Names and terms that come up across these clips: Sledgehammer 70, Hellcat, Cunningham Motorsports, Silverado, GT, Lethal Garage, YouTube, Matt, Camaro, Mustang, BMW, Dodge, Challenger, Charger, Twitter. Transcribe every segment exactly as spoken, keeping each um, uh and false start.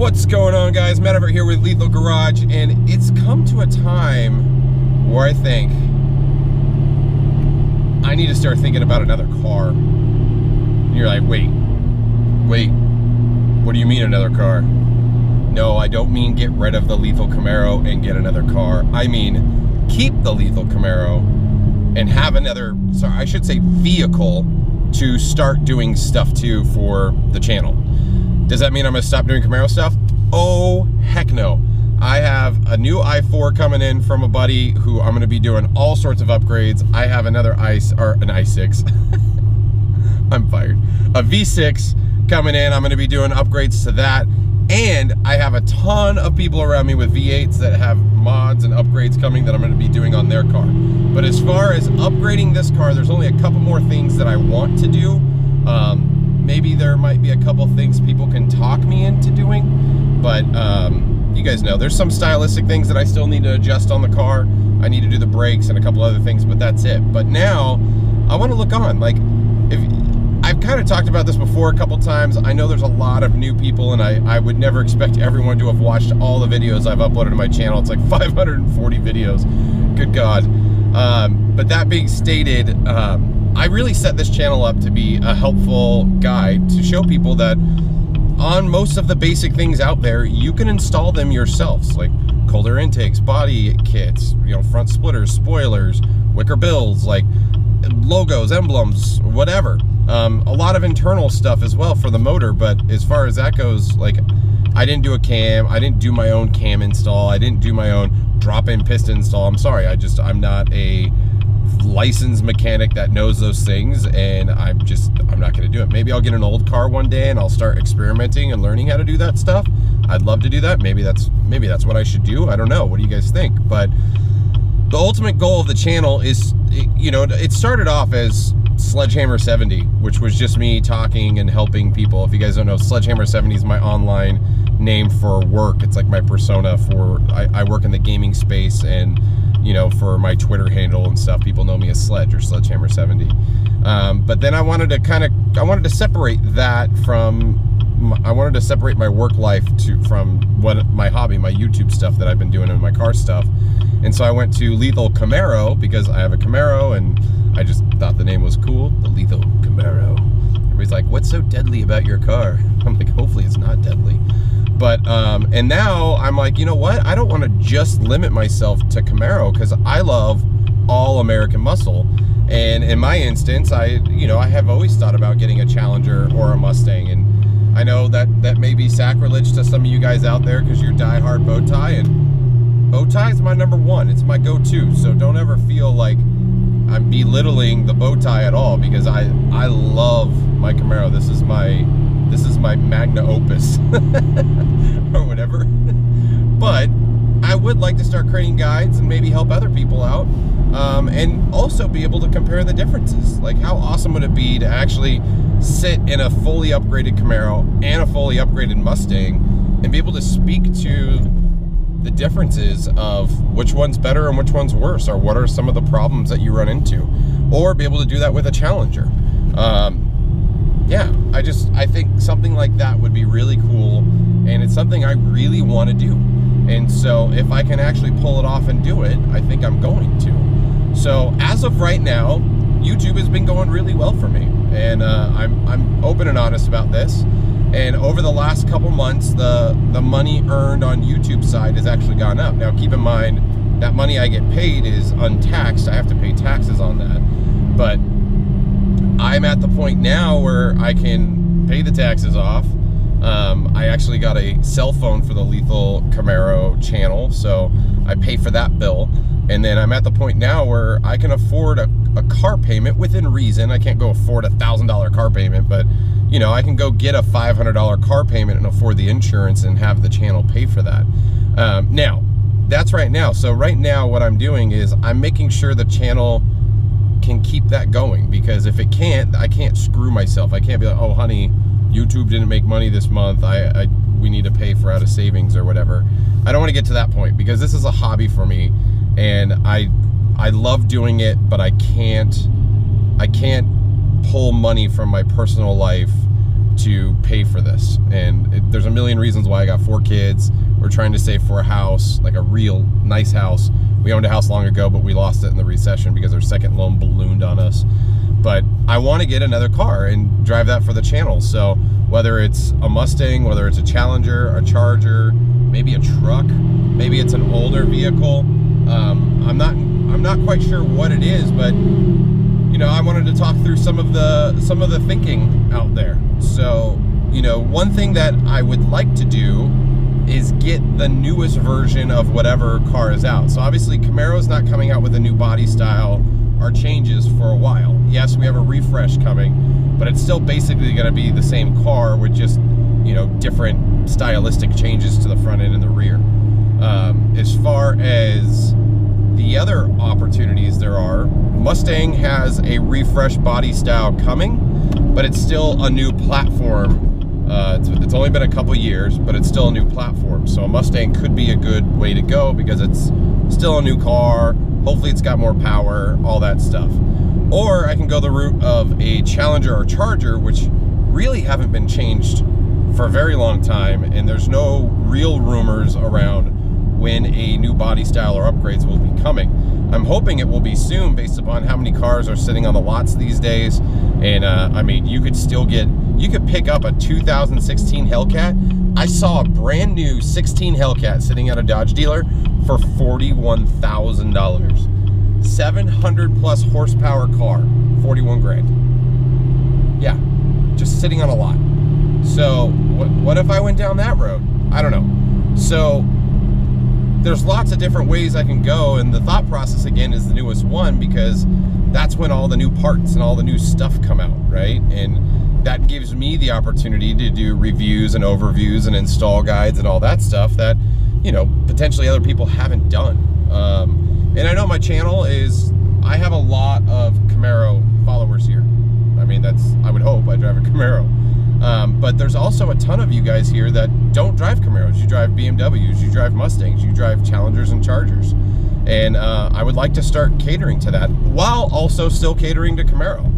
What's going on, guys? Matt over here with Lethal Garage, and it's come to a time where I think I need to start thinking about another car. And you're like, wait, wait, what do you mean another car? No, I don't mean get rid of the Lethal Camaro and get another car. I mean keep the Lethal Camaro and have another, sorry, I should say vehicle to start doing stuff to for the channel. Does that mean I'm gonna stop doing Camaro stuff? Oh, heck no. I have a new i four coming in from a buddy who I'm gonna be doing all sorts of upgrades. I have another ice, or an i six. I'm fired. A V six coming in, I'm gonna be doing upgrades to that. And I have a ton of people around me with V eights that have mods and upgrades coming that I'm gonna be doing on their car. But as far as upgrading this car, there's only a couple more things that I want to do. Um, Maybe there might be a couple things people can talk me into doing, but um, you guys know there's some stylistic things that I still need to adjust on the car. I need to do the brakes and a couple other things, but that's it. But now I want to look on. Like, if I've kind of talked about this before a couple times. I know there's a lot of new people, and I, I would never expect everyone to have watched all the videos I've uploaded to my channel. It's like five hundred forty videos. Good God. Um, but that being stated, um, I really set this channel up to be a helpful guide to show people that on most of the basic things out there, you can install them yourselves, like cold air intakes, body kits, you know, front splitters, spoilers, wicker bills, like logos, emblems, whatever. Um, a lot of internal stuff as well for the motor, but as far as that goes, like I didn't do a cam, I didn't do my own cam install, I didn't do my own drop-in piston install. I'm sorry, I just, I'm not a licensed mechanic that knows those things, and I'm just I'm not gonna do it. Maybe I'll get an old car one day and I'll start experimenting and learning how to do that stuff. I'd love to do that. Maybe that's maybe that's what I should do. I don't know. What do you guys think? But the ultimate goal of the channel is, you know, it started off as Sledgehammer seventy, which was just me talking and helping people. If you guys don't know, Sledgehammer seventy is my online name for work. It's like my persona for, I, I work in the gaming space, and you know, for my Twitter handle and stuff, people know me as Sledge or Sledgehammer seventy. Um, but then I wanted to kind of, I wanted to separate that from, my, I wanted to separate my work life to from what my hobby, my YouTube stuff that I've been doing and my car stuff. And so I went to Lethal Camaro because I have a Camaro, and I just thought the name was cool, the Lethal Camaro. Everybody's like, what's so deadly about your car? I'm like, hopefully it's not deadly. But, um, and now I'm like, you know what? I don't want to just limit myself to Camaro because I love all American muscle. And in my instance, I, you know, I have always thought about getting a Challenger or a Mustang. And I know that that may be sacrilege to some of you guys out there because you're diehard bow tie, and bow tie is my number one. It's my go-to. So don't ever feel like I'm belittling the bow tie at all, because I, I love my Camaro. This is my, this is my magna opus or whatever. But I would like to start creating guides and maybe help other people out, um, and also be able to compare the differences. Like, how awesome would it be to actually sit in a fully upgraded Camaro and a fully upgraded Mustang and be able to speak to the differences of which one's better and which one's worse, or what are some of the problems that you run into, or be able to do that with a Challenger. Um, Yeah, I just, I think something like that would be really cool, and it's something I really want to do. And so if I can actually pull it off and do it, I think I'm going to. So as of right now, YouTube has been going really well for me, and uh, I'm, I'm open and honest about this. And over the last couple months, the, the money earned on YouTube side has actually gone up. Now keep in mind, that money I get paid is untaxed. I have to pay taxes on that, but I'm at the point now where I can pay the taxes off. Um, I actually got a cell phone for the Lethal Camaro channel, so I pay for that bill. And then I'm at the point now where I can afford a, a car payment within reason. I can't go afford a thousand dollar car payment, but you know, I can go get a five hundred dollar car payment and afford the insurance and have the channel pay for that. Um, now, that's right now. So right now what I'm doing is I'm making sure the channel can keep that going, because if it can't, I can't screw myself. I can't be like, oh honey, YouTube didn't make money this month, I, I we need to pay for out of savings or whatever. I don't want to get to that point, because this is a hobby for me, and I I love doing it, but I can't I can't pull money from my personal life to pay for this. And it, there's a million reasons why. I got four kids. We're trying to save for a house, like a real nice house. We owned a house long ago, but we lost it in the recession because our second loan ballooned on us. But I want to get another car and drive that for the channel. So whether it's a Mustang, whether it's a Challenger, a Charger, maybe a truck, maybe it's an older vehicle. Um, I'm not, I'm not quite sure what it is, but you know, I wanted to talk through some of the, some of the thinking out there. So, you know, one thing that I would like to do is get the newest version of whatever car is out. So obviously Camaro's not coming out with a new body style or changes for a while. Yes, we have a refresh coming, but it's still basically gonna be the same car with just, you know, different stylistic changes to the front end and the rear. Um, as far as the other opportunities there are, Mustang has a refresh body style coming, but it's still a new platform. Uh, it's, it's only been a couple years, but it's still a new platform. So a Mustang could be a good way to go because it's still a new car. Hopefully it's got more power, all that stuff. Or I can go the route of a Challenger or Charger, which really haven't been changed for a very long time. And there's no real rumors around when a new body style or upgrades will be coming. I'm hoping it will be soon based upon how many cars are sitting on the lots these days. And uh, I mean, you could still get, you could pick up a two thousand sixteen Hellcat. I saw a brand new sixteen Hellcat sitting at a Dodge dealer for forty-one thousand dollars. seven hundred plus horsepower car, forty-one grand. Yeah, just sitting on a lot. So what, what if I went down that road? I don't know. So there's lots of different ways I can go. And the thought process again is the newest one, because that's when all the new parts and all the new stuff come out, right? And that gives me the opportunity to do reviews and overviews and install guides and all that stuff that, you know, potentially other people haven't done. Um, and I know my channel is, I have a lot of Camaro followers here. I mean, that's, I would hope. I drive a Camaro. Um, but there's also a ton of you guys here that don't drive Camaros. You drive B M Ws, you drive Mustangs, you drive Challengers and Chargers. And uh, I would like to start catering to that while also still catering to Camaro.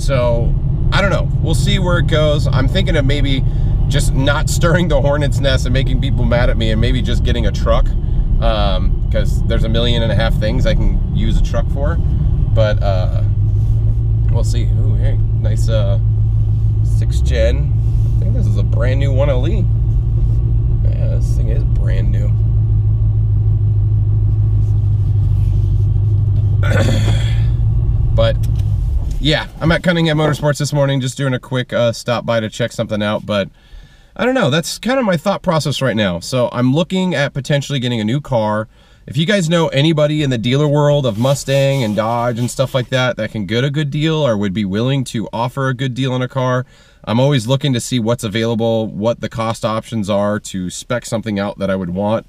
So I don't know. We'll see where it goes. I'm thinking of maybe just not stirring the hornet's nest and making people mad at me, and maybe just getting a truck, um, because there's a million and a half things I can use a truck for. But uh, we'll see. Ooh, hey, nice uh, sixth gen. I think this is a brand new one L E. Yeah, this thing is brand new. But yeah, I'm at Cunningham Motorsports this morning, just doing a quick uh, stop by to check something out. But I don't know, that's kind of my thought process right now. So I'm looking at potentially getting a new car. If you guys know anybody in the dealer world of Mustang and Dodge and stuff like that that can get a good deal or would be willing to offer a good deal on a car, I'm always looking to see what's available, what the cost options are to spec something out that I would want.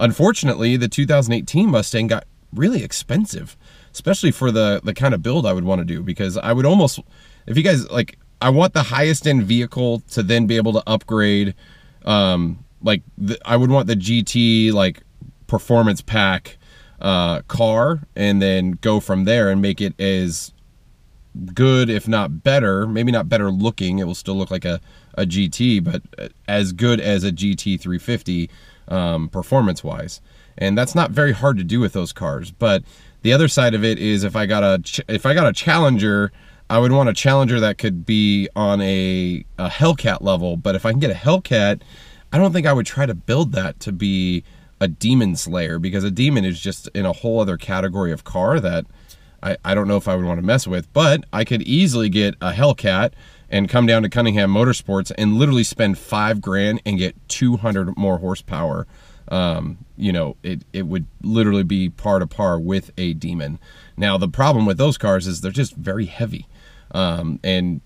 Unfortunately, the two thousand eighteen Mustang got really expensive, especially for the the kind of build I would want to do, because I would almost, if you guys like, I want the highest end vehicle to then be able to upgrade. Um, like the, I would want the G T like performance pack uh, car, and then go from there and make it as good, if not better, maybe not better looking. It will still look like a, a G T, but as good as a G T three fifty um, performance wise. And that's not very hard to do with those cars. But the other side of it is, if I got a if I got a Challenger, I would want a Challenger that could be on a, a Hellcat level. But if I can get a Hellcat, I don't think I would try to build that to be a Demon Slayer, because a Demon is just in a whole other category of car that I, I don't know if I would want to mess with. But I could easily get a Hellcat and come down to Cunningham Motorsports and literally spend five grand and get two hundred more horsepower. Um, you know, it, it would literally be par to par with a Demon. Now, the problem with those cars is they're just very heavy. Um, and,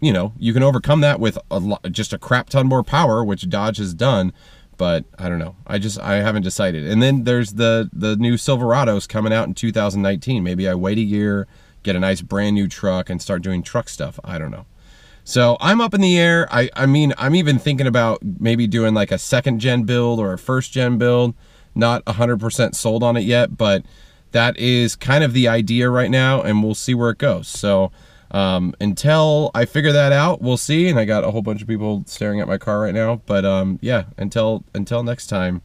you know, you can overcome that with a lot, just a crap ton more power, which Dodge has done. But I don't know. I just, I haven't decided. And then there's the, the new Silverados coming out in two thousand nineteen. Maybe I wait a year, get a nice brand new truck and start doing truck stuff. I don't know. So I'm up in the air. I, I mean, I'm even thinking about maybe doing like a second gen build or a first gen build. Not one hundred percent sold on it yet, but that is kind of the idea right now, and we'll see where it goes. So Um, until I figure that out, we'll see. And I got a whole bunch of people staring at my car right now. But um, yeah, until until next time,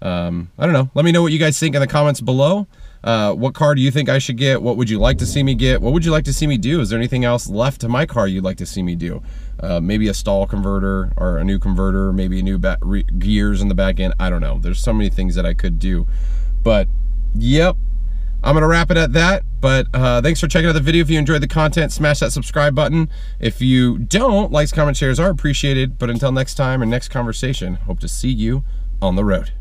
um, I don't know. Let me know what you guys think in the comments below. Uh, what car do you think I should get? What would you like to see me get? What would you like to see me do? Is there anything else left to my car you'd like to see me do? Uh, maybe a stall converter or a new converter, maybe new back re gears in the back end. I don't know. There's so many things that I could do. But yep, I'm going to wrap it at that. But uh, thanks for checking out the video. If you enjoyed the content, smash that subscribe button. If you don't, likes, comments, shares are appreciated. But until next time and next conversation, hope to see you on the road.